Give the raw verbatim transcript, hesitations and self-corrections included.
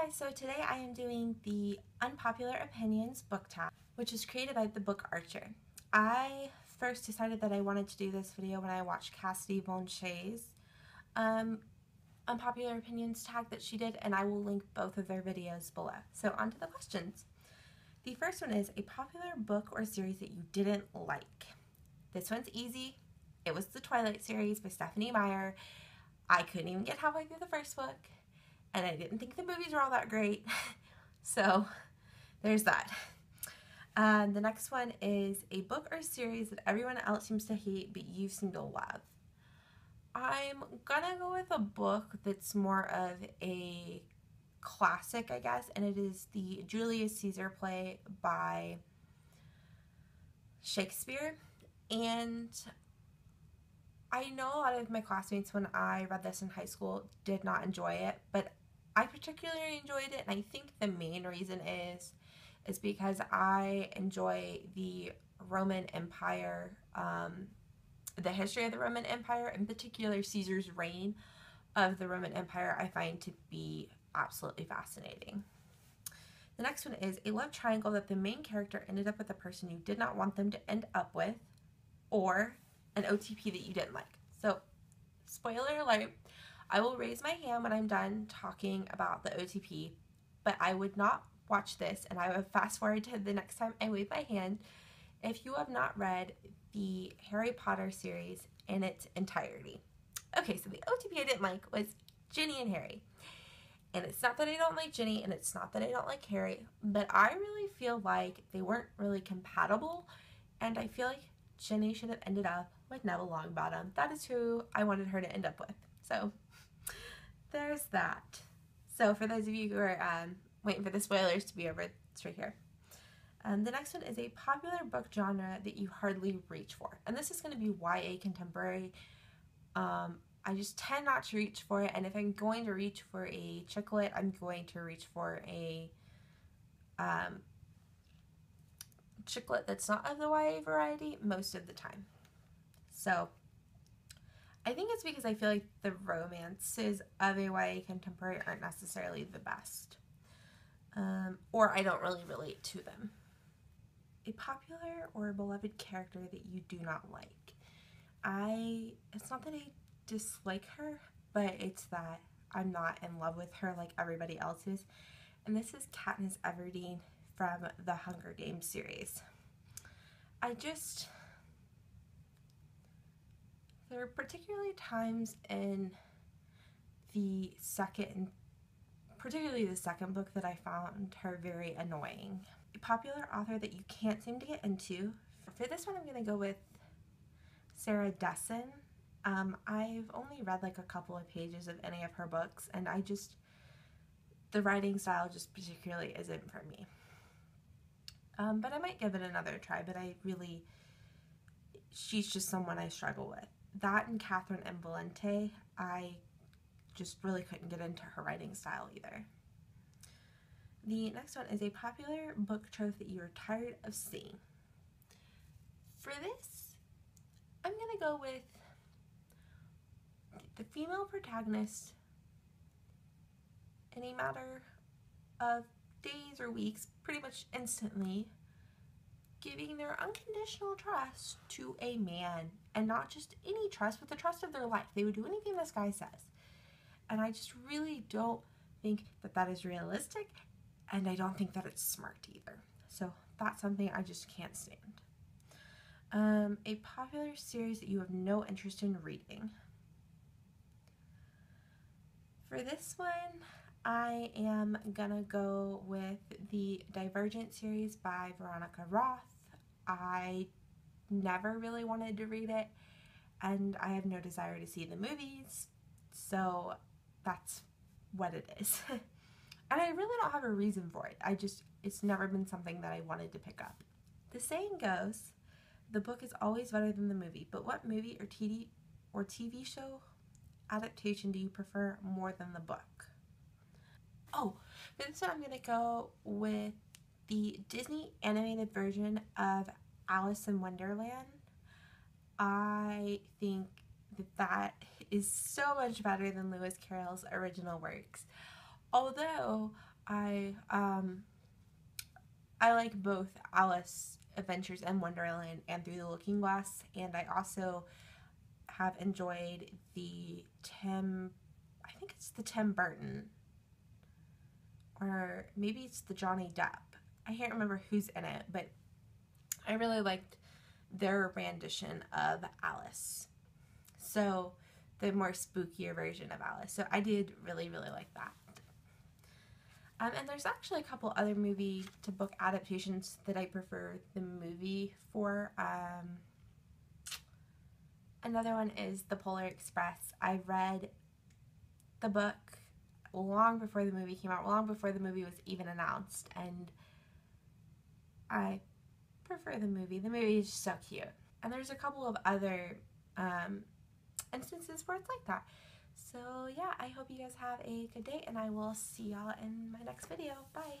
Hi guys, so today I am doing the Unpopular Opinions book tag, which is created by The Book Archer. I first decided that I wanted to do this video when I watched Cassidy Bonche's um, Unpopular Opinions tag that she did, and I will link both of their videos below. So on to the questions. The first one is a popular book or series that you didn't like. This one's easy. It was the Twilight series by Stephanie Meyer. I couldn't even get halfway through the first book. And I didn't think the movies were all that great. So there's that. Um, the next one is a book or series that everyone else seems to hate, but you seem to love. I'm gonna go with a book that's more of a classic, I guess, and it is the Julius Caesar play by Shakespeare. And I know a lot of my classmates when I read this in high school did not enjoy it, but I particularly enjoyed it, and I think the main reason is is because I enjoy the Roman Empire, um, the history of the Roman Empire, in particular Caesar's reign of the Roman Empire I find to be absolutely fascinating. The next one is a love triangle that the main character ended up with a person you did not want them to end up with, or an O T P that you didn't like. So, spoiler alert, I will raise my hand when I'm done talking about the O T P, but I would not watch this and I would fast forward to the next time I wave my hand if you have not read the Harry Potter series in its entirety. Okay, so the O T P I didn't like was Ginny and Harry. And it's not that I don't like Ginny and it's not that I don't like Harry, but I really feel like they weren't really compatible, and I feel like Ginny should have ended up with Neville Longbottom. That is who I wanted her to end up with. So there's that. So for those of you who are um, waiting for the spoilers to be over, it's right here. Um, the next one is a popular book genre that you hardly reach for. And this is going to be Y A contemporary. Um, I just tend not to reach for it. And if I'm going to reach for a chick lit, I'm going to reach for a um, chick lit that's not of the Y A variety most of the time. So, I think it's because I feel like the romances of a Y A contemporary aren't necessarily the best. Um, or I don't really relate to them. A popular or beloved character that you do not like. I, it's not that I dislike her, but it's that I'm not in love with her like everybody else is. And this is Katniss Everdeen from the Hunger Games series. I just... There are particularly times in the second, and particularly the second book, that I found her very annoying. A popular author that you can't seem to get into. For this one, I'm going to go with Sarah Dessen. Um, I've only read like a couple of pages of any of her books, and I just, the writing style just particularly isn't for me. Um, but I might give it another try, but I really, she's just someone I struggle with. That and Catherine M. Valente, I just really couldn't get into her writing style either. The next one is a popular book trope that you are tired of seeing. For this, I'm going to go with the female protagonist in a matter of days or weeks, pretty much instantly, giving their unconditional trust to a man, and not just any trust, but the trust of their life. They would do anything this guy says. And I just really don't think that that is realistic, and I don't think that it's smart either. So that's something I just can't stand. Um, a popular series that you have no interest in reading. For this one, I am gonna go with the Divergent series by Veronica Roth. I never really wanted to read it, and I have no desire to see the movies, so that's what it is. And I really don't have a reason for it. I just, it's never been something that I wanted to pick up. The saying goes, the book is always better than the movie, but what movie or T V or T V show adaptation do you prefer more than the book? Oh, for this one I'm going to go with the Disney animated version of Alice in Wonderland. I think that that is so much better than Lewis Carroll's original works. Although, I um I like both Alice's Adventures in Wonderland and Through the Looking Glass, and I also have enjoyed the Tim, I think it's the Tim Burton, or maybe it's the Johnny Depp. I can't remember who's in it, but I really liked their rendition of Alice. So the more spookier version of Alice. So I did really, really like that. Um, and there's actually a couple other movie to book adaptations that I prefer the movie for. Um, another one is The Polar Express. I read the book long before the movie came out, long before the movie was even announced, and I prefer the movie. The movie is just so cute. And there's a couple of other um, instances where it's like that. So yeah, I hope you guys have a good day, and I will see y'all in my next video. Bye!